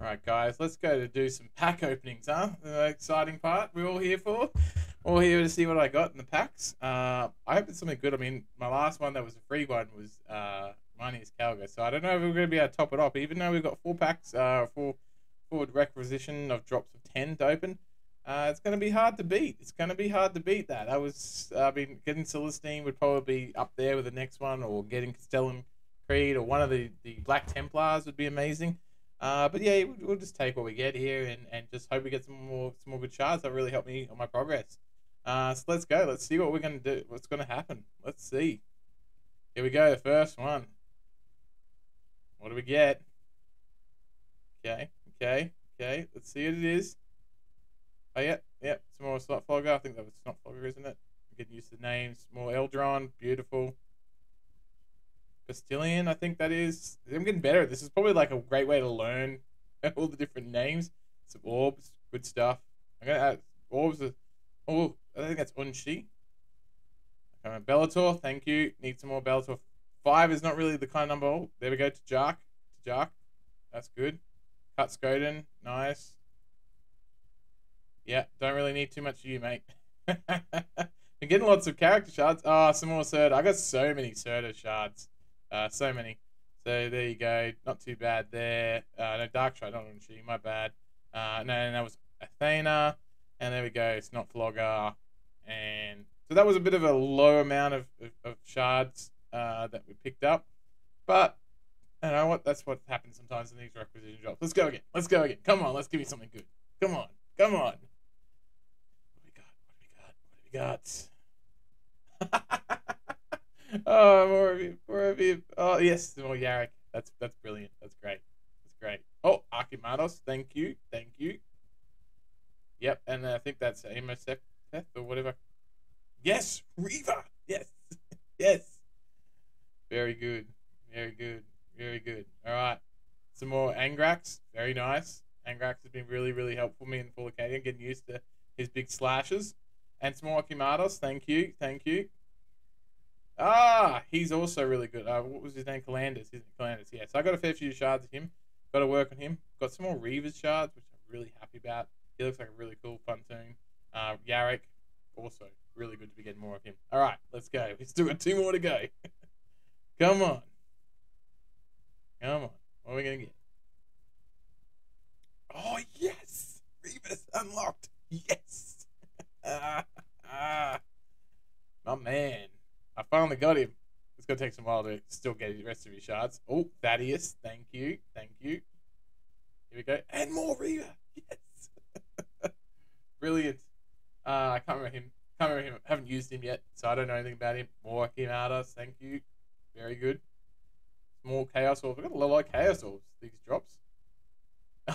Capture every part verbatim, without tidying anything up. All right, guys, let's go to do some pack openings, huh? The exciting part we're all here for. All here to see what I got in the packs. Uh, I hope it's something good. I mean, my last one that was a free one was uh, Marnius Calga, so I don't know if we're going to be able to top it up. Even though we've got four packs, uh, four forward requisition of drops of ten to open, uh, it's going to be hard to beat. It's going to be hard to beat that. I was, I mean, getting Celestine would probably be up there with the next one, or getting Castellan Creed or one of the, the Black Templars would be amazing. Uh, but yeah, we'll just take what we get here and, and just hope we get some more some more good shards. That really helped me on my progress. Uh, so let's go. Let's see what we're going to do. What's going to happen. Let's see. Here we go. The first one. What do we get? Okay. Okay. Okay. Let's see what it is. Oh, yep. Yep. Some more Slotflogger. I think that was Slotflogger, isn't it? I'm getting used to the names. More Eldron. Beautiful. Bastillion, I think that is. I'm getting better at this. Is probably like a great way to learn all the different names. Some orbs, good stuff. I'm gonna add orbs. Are, oh, I think that's Unshi. Okay, Bellator, thank you. Need some more Bellator. Five is not really the kind of number. Oh, there we go. T'Jark, T'Jark, that's good. Cut Skoden, nice. Yeah, don't really need too much of you, mate. Been getting lots of character shards. Ah, oh, some more Serta. I got so many Serta shards. Uh, so many. So there you go. Not too bad there. Uh, no, Dark Shard, not on she. My bad. Uh, no, and that was Athena. And there we go. It's not Slotflogger. And so that was a bit of a low amount of, of, of shards uh, that we picked up. But I don't know what. That's what happens sometimes in these requisition drops. Let's go again. Let's go again. Come on. Let's give you something good. Come on. Come on. What do we got? What do we got? What do we got? Oh, more of you, more of you. Oh, yes, more Yarrick. That's that's brilliant. That's great. That's great. Oh, Akimados. Thank you. Thank you. Yep, and I think that's Amosepeth or whatever. Yes, Reaver. Yes, yes. Very good. Very good. Very good. All right. Some more Angrax. Very nice. Angrax has been really, really helpful for me in full Acadian, getting used to his big slashes. And some more Akimados. Thank you. Thank you. Ah, he's also really good. Uh, what was his name? Calandis, isn't it? Calandis, yeah. So I got a fair few shards of him. Got to work on him. Got some more Reaver's shards, which I'm really happy about. He looks like a really cool pontoon. Uh, Yarrick, also really good to be getting more of him. All right, let's go. Let's do it. Two more to go. Come on. Come on. What are we going to get? Oh, yes. Reaver's unlocked. Yes. My man. I finally got him. It's going to take some while to still get the rest of his shards. Oh, Thaddeus. Thank you. Thank you. Here we go. And more Reaver. Yes. Brilliant. Uh, I can't remember him. Can't remember him. I haven't used him yet, so I don't know anything about him. More Himatas. Thank you. Very good. More Chaos Orbs. I've got a lot of Chaos Orbs, these drops.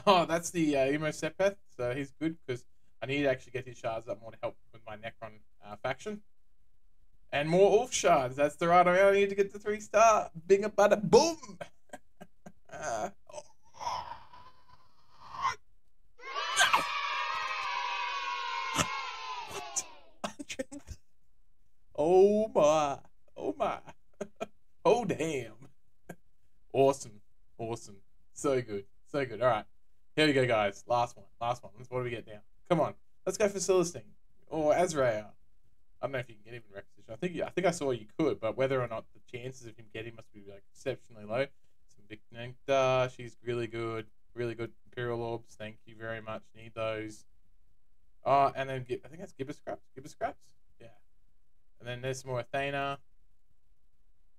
Oh, that's the uh, Amosepeth, so he's good because I need to actually get his shards up more to help with my Necron uh, faction. And more Ulf shards. That's the right amount I need to get the three star. Bing a bada boom. uh, oh. What? Oh my. Oh my. Oh damn. Awesome. Awesome. So good. So good. All right. Here we go, guys. Last one. Last one. What do we get now? Come on. Let's go for Celestine or Azrael. I don't know if you can get him in requisition. I think I think I saw you could, but whether or not the chances of him getting must be like exceptionally low. Some Invicta, she's really good, really good. Imperial Orbs, thank you very much. Need those. Oh, and then I think that's Gibber Scraps. Gibber Scraps, yeah. And then there's some more Athena.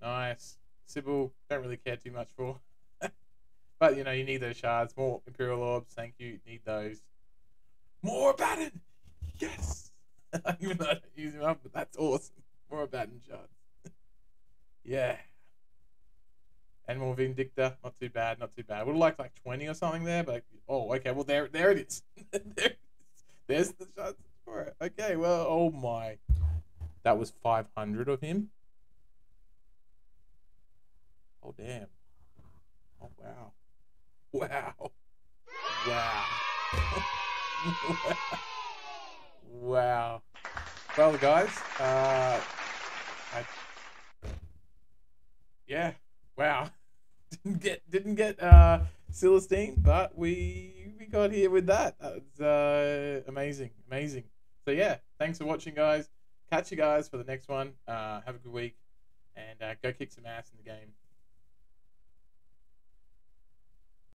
Nice. Sybil, don't really care too much for, but you know you need those shards. More Imperial Orbs, thank you. Need those. More Abaddon, yes. Even though I don't use him up, but that's awesome. More Abaddon shards. Yeah. And more Vindicta. Not too bad, not too bad. I would have liked like twenty or something there, but oh, okay. Well, there there it is. There it is. There's the shards for it. Okay, well, oh my. That was five hundred of him. Oh, damn. Oh, wow. Wow. Wow. Wow. Wow. Well, guys, uh, I, yeah, wow. Didn't get, didn't get, uh, Celestine, but we we got here with that. It's uh, amazing, amazing. So yeah, thanks for watching, guys. Catch you guys for the next one. Uh, have a good week, and uh, go kick some ass in the game.